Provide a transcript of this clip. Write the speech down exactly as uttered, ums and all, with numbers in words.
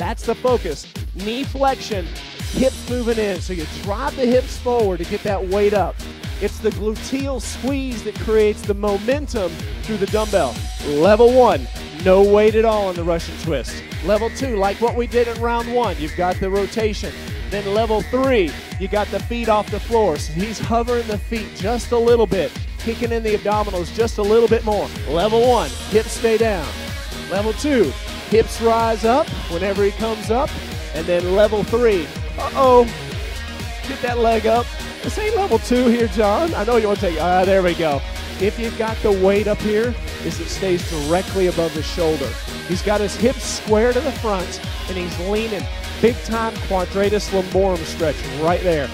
That's the focus. Knee flexion, hips moving in. So you drive the hips forward to get that weight up. It's the gluteal squeeze that creates the momentum through the dumbbell. Level one, no weight at all in the Russian twist. Level two, like what we did in round one, you've got the rotation. Then level three, you got the feet off the floor. So he's hovering the feet just a little bit, kicking in the abdominals just a little bit more. Level one, hips stay down. Level two, hips rise up whenever he comes up. And then level three, uh-oh, get that leg up. This ain't level two here, John. I know you want to take it. Ah, there we go. If you've got the weight up here, is it stays directly above the shoulder. He's got his hips square to the front, and he's leaning. Big time quadratus lumborum stretch right there.